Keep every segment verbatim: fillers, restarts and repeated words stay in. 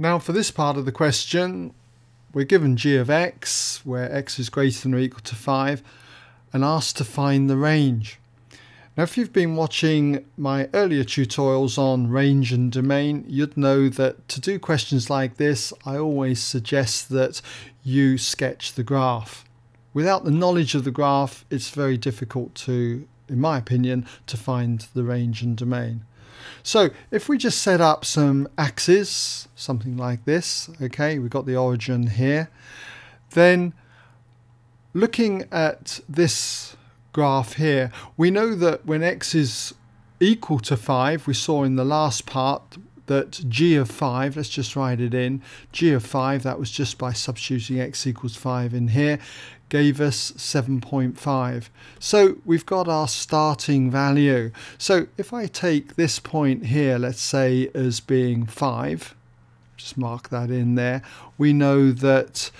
Now for this part of the question, we're given g of x, where x is greater than or equal to five, and asked to find the range. Now if you've been watching my earlier tutorials on range and domain, you'd know that to do questions like this, I always suggest that you sketch the graph. Without the knowledge of the graph, it's very difficult to, in my opinion, to find the range and domain. So if we just set up some axes, something like this, okay, we've got the origin here, then looking at this graph here, we know that when x is equal to five, we saw in the last part that g of five, let's just write it in, g of five, that was just by substituting x equals five in here, gave us seven point five. So we've got our starting value. So if I take this point here, let's say, as being five, just mark that in there, we know that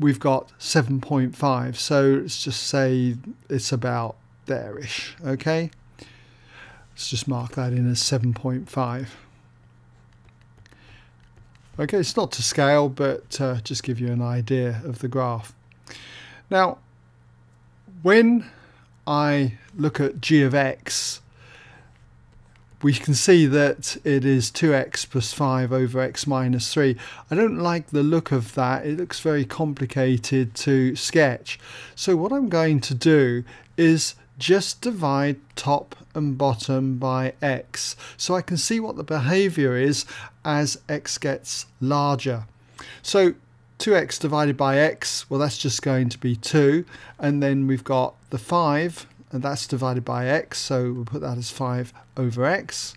we've got seven point five. So let's just say it's about there-ish, okay? Let's just mark that in as seven point five. Okay, it's not to scale, but uh, just give you an idea of the graph. Now, when I look at g of x, we can see that it is two x plus five over x minus three. I don't like the look of that. It looks very complicated to sketch. So what I'm going to do is just divide top and bottom by x, so I can see what the behavior is as x gets larger. So two x divided by x, well, that's just going to be two, and then we've got the five, and that's divided by x, so we'll put that as five over x,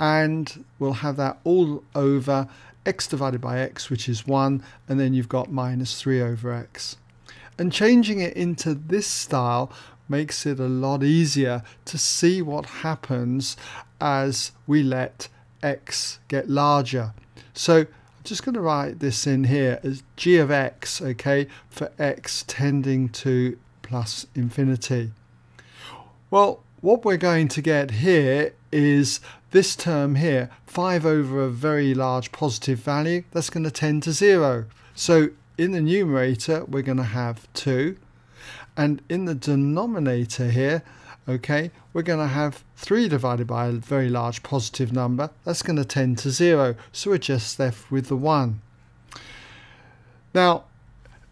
and we'll have that all over x divided by x, which is one, and then you've got minus three over x. And changing it into this style makes it a lot easier to see what happens as we let x get larger. So just going to write this in here as g of x, okay, for x tending to plus infinity. Well, what we're going to get here is this term here, five over a very large positive value, that's going to tend to zero. So in the numerator, we're going to have two, and in the denominator here, okay, we're going to have three divided by a very large positive number. That's going to tend to zero. So we're just left with the one. Now,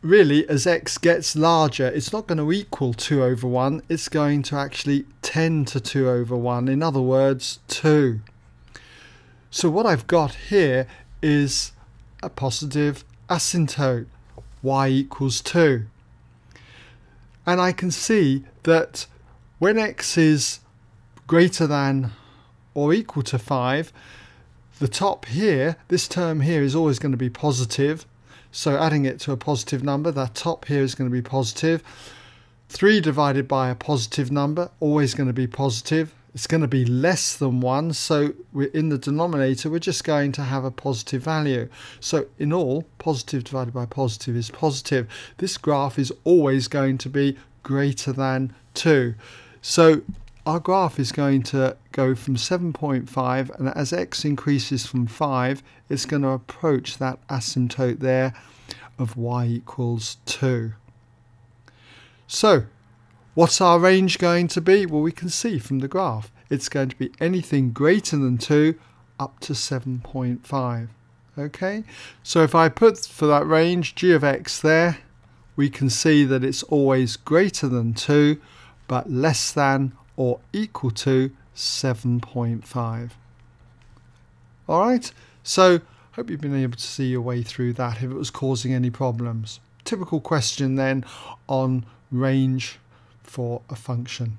really, as x gets larger, it's not going to equal two over one. It's going to actually tend to two over one. In other words, two. So what I've got here is a positive asymptote, y equals two. And I can see that when x is greater than or equal to five, the top here, this term here, is always going to be positive. So adding it to a positive number, that top here is going to be positive. three divided by a positive number, always going to be positive. It's going to be less than one, so we're in the denominator, we're just going to have a positive value. So in all, positive divided by positive is positive. This graph is always going to be greater than two. So our graph is going to go from seven point five, and as x increases from five, it's going to approach that asymptote there of y equals two. So what's our range going to be? Well, we can see from the graph, it's going to be anything greater than two up to seven point five. Okay, so if I put for that range g of x there, we can see that it's always greater than two, but less than or equal to seven point five. Alright, so hope you've been able to see your way through that if it was causing any problems. Typical question then on range for a function.